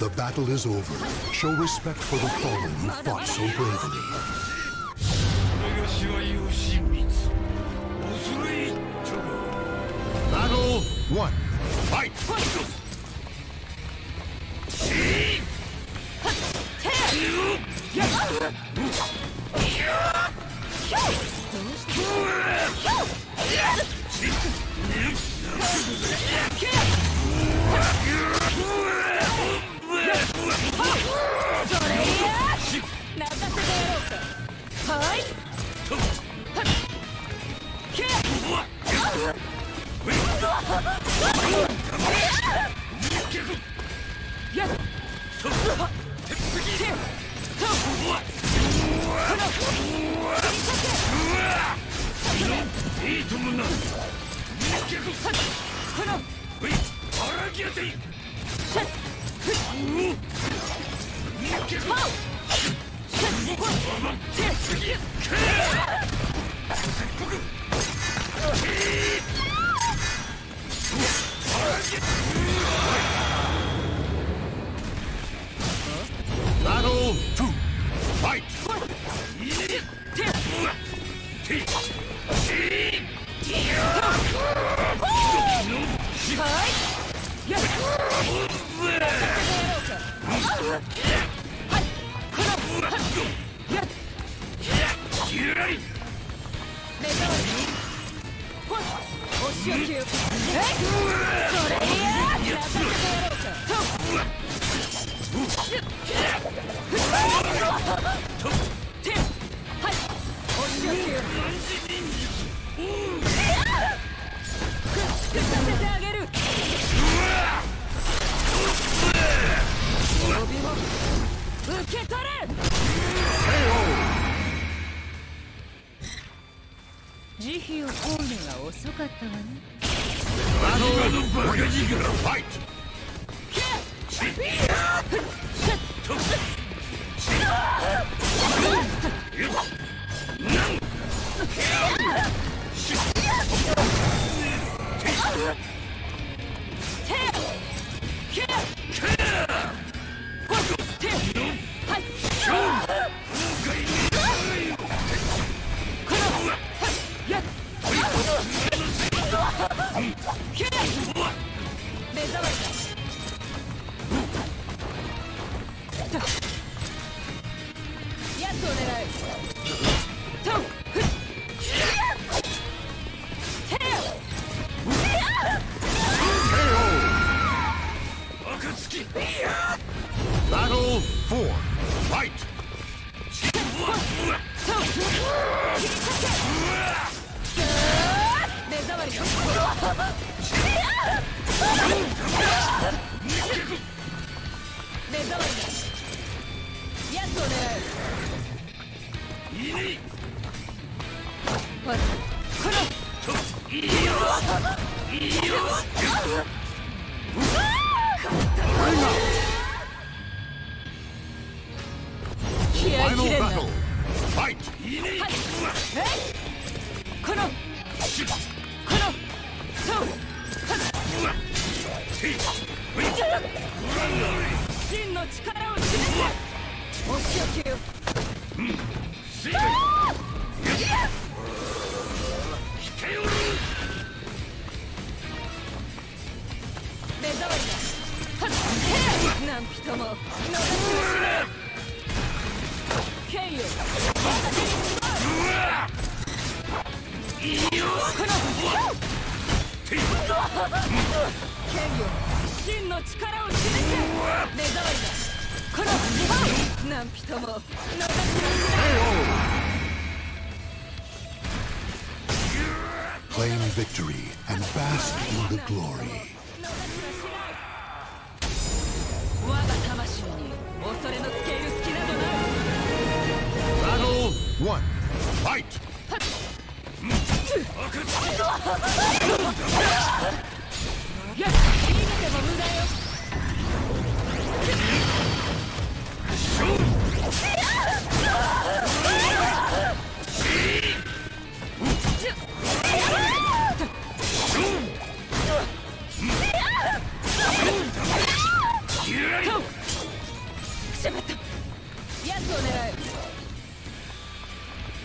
The battle is over. Show respect for the fallen who fought so bravely. Battle 1. Fight! 遅かったわね。Battle 4, fight! Final battle, fight! Claim victory and bask in the glory. 1. Fight! Claim victory and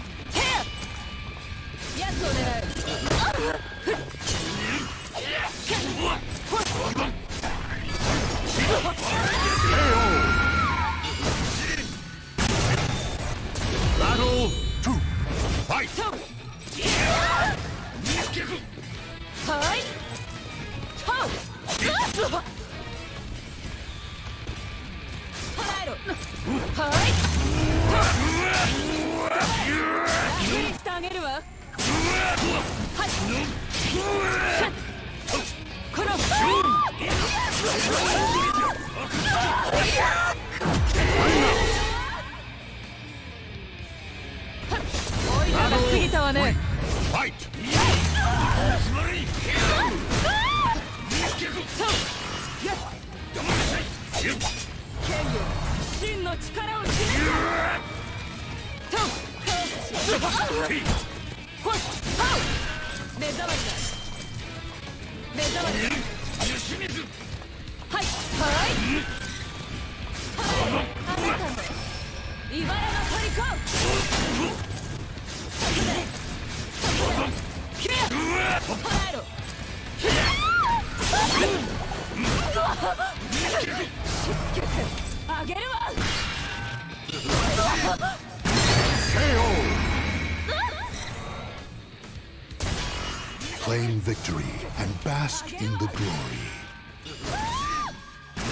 bask in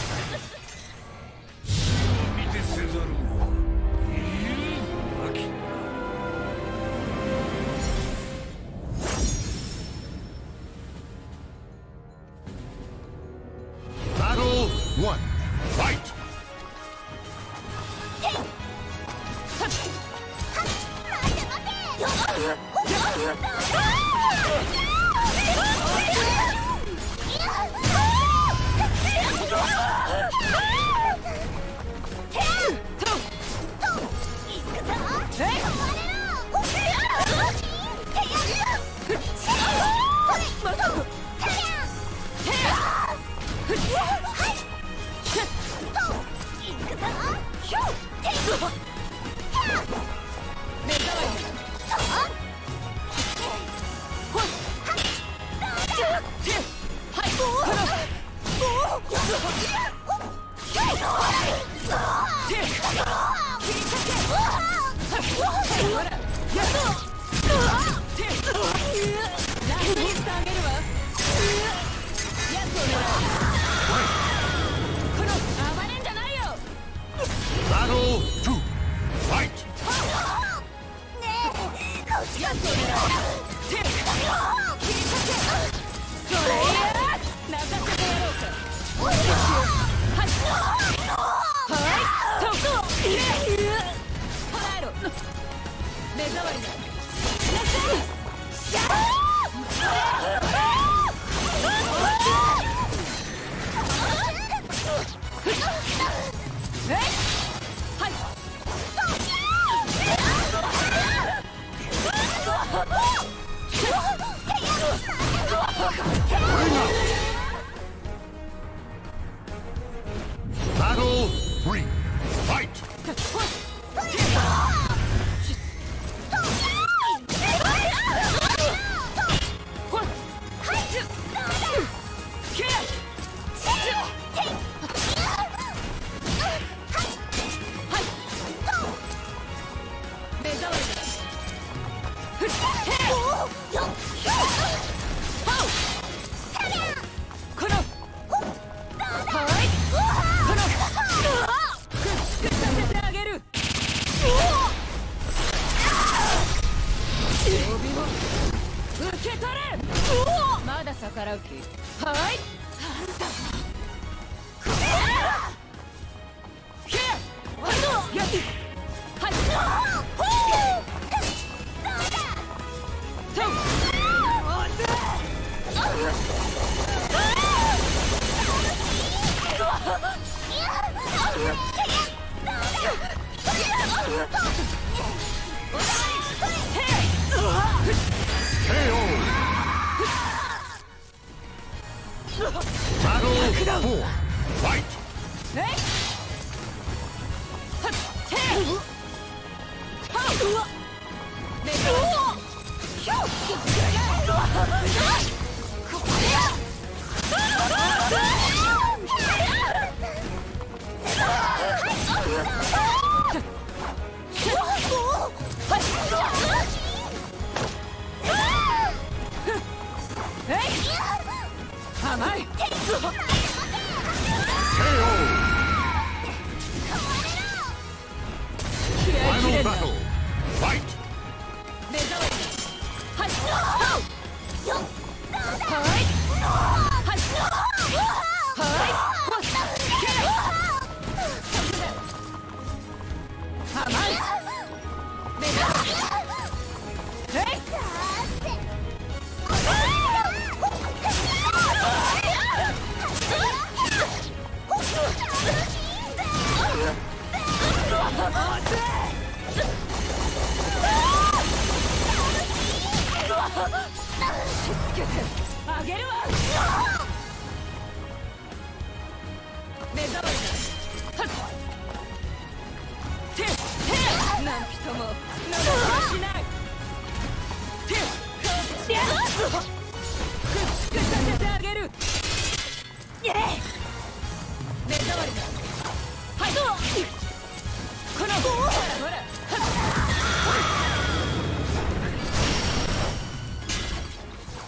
the glory. Battle 1. Fight!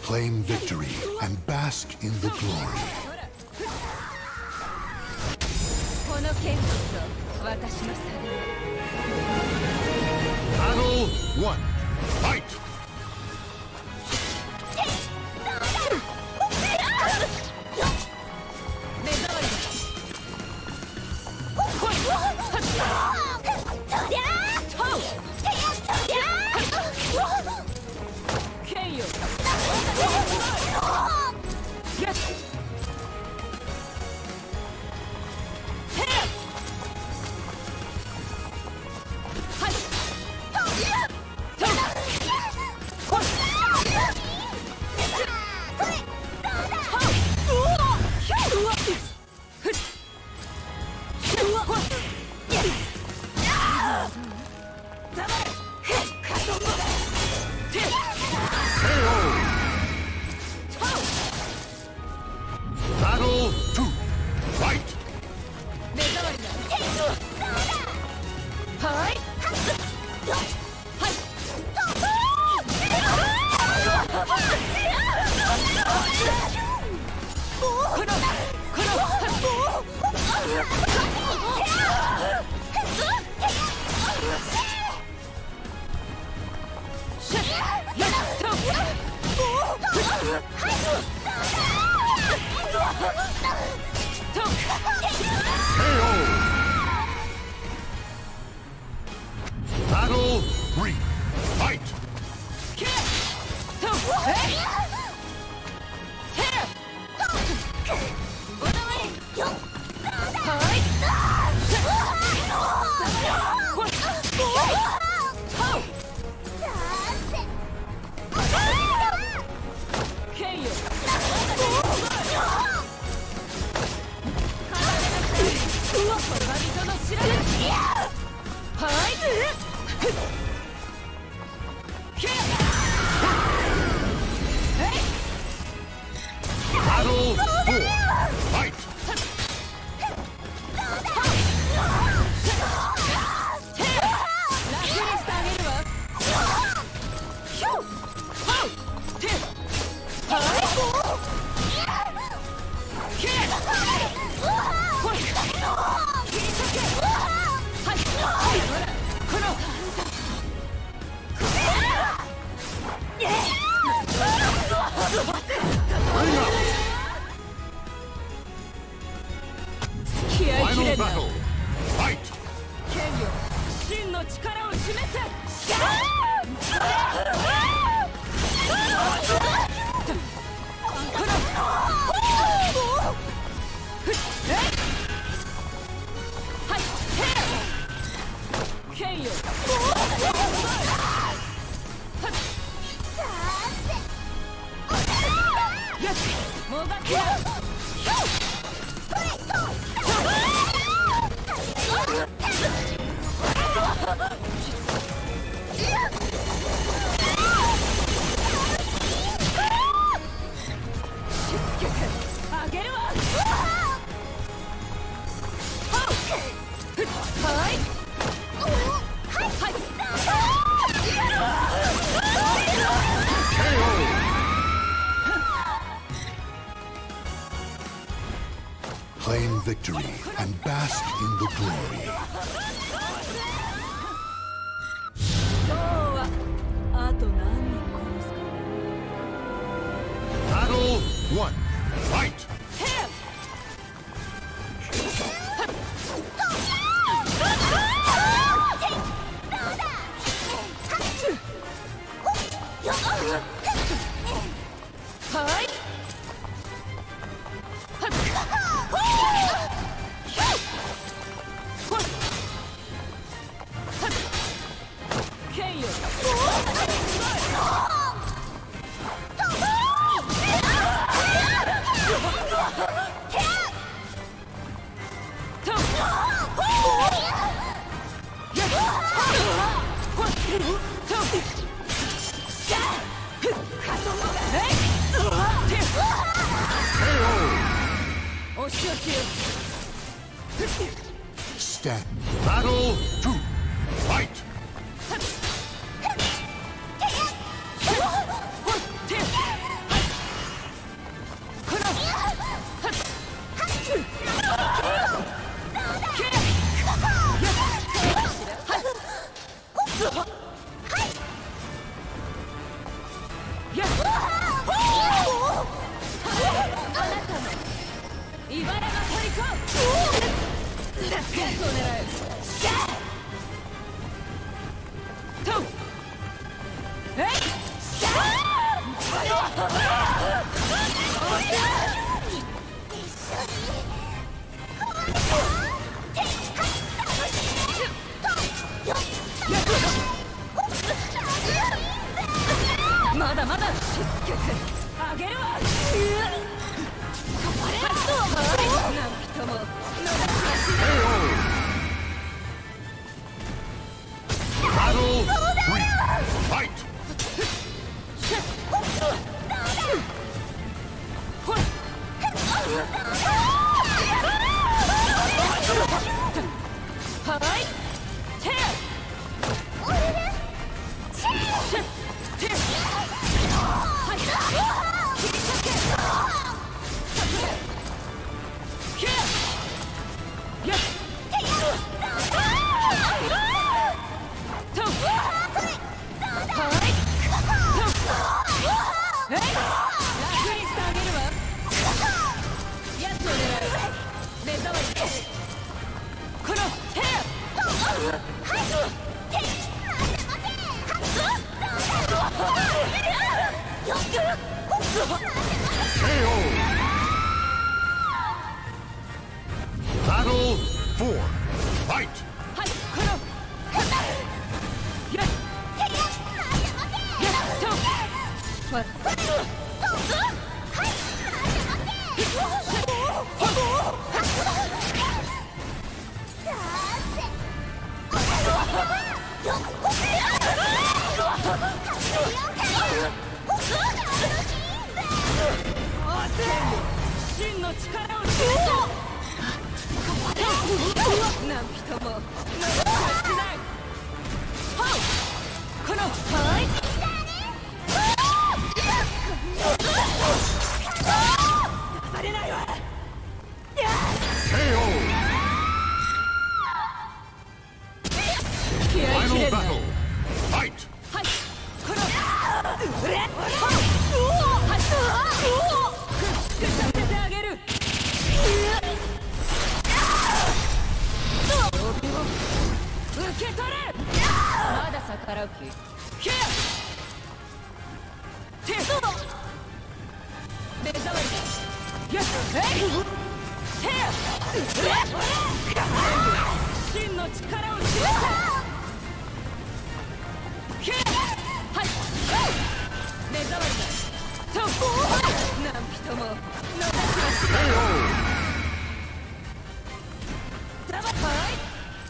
Claim victory and bask in the glory. Battle 1, fight! Claim victory and bask in the glory. Battle 1. Fight! Stand. Battle 2. Fight. Yo!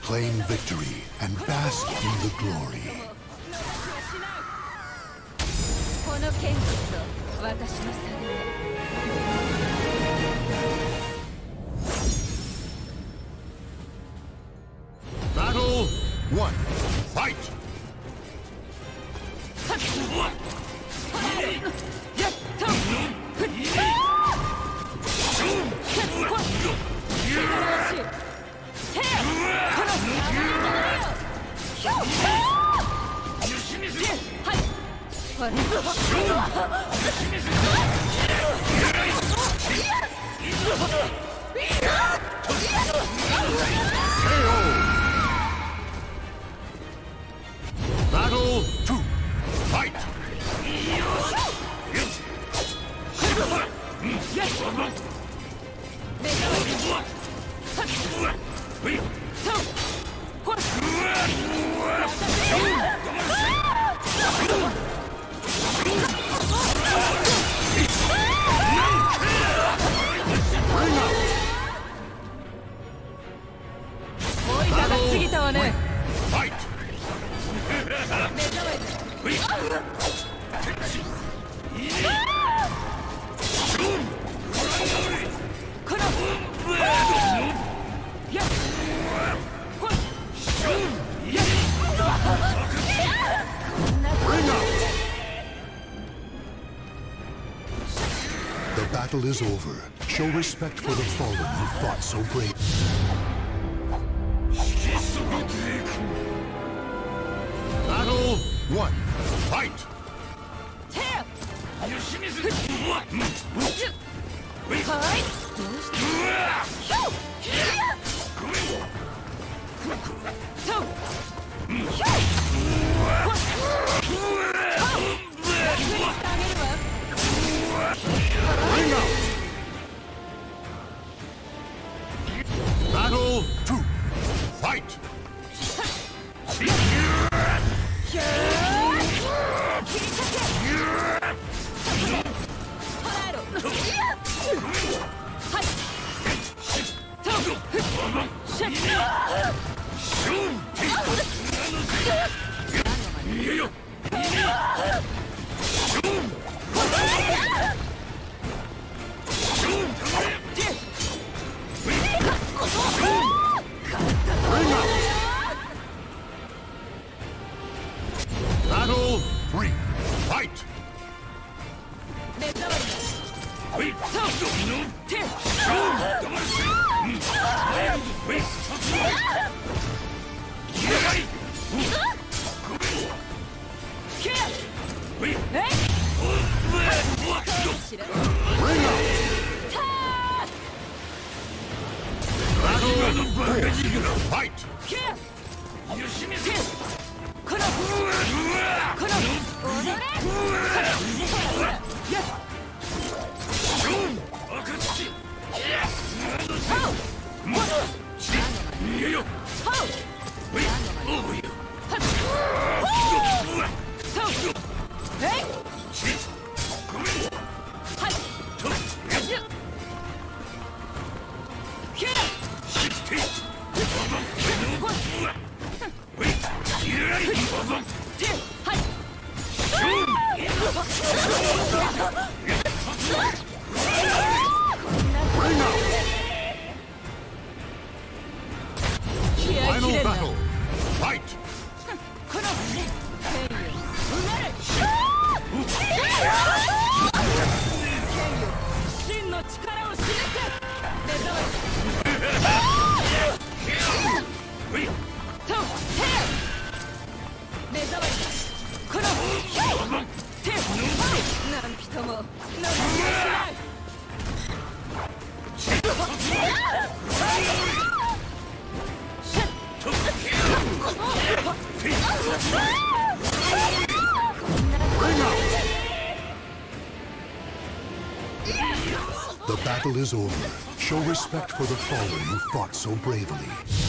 Claim victory and bask in the glory. Battle 1. Fight! Battle 2. Fight! The battle is over. Show respect for the fallen who fought so bravely. Battle 1. Fight! Battle 2. Fight! Battle 3. Fight! The battle is over. Show respect for the fallen who fought so bravely.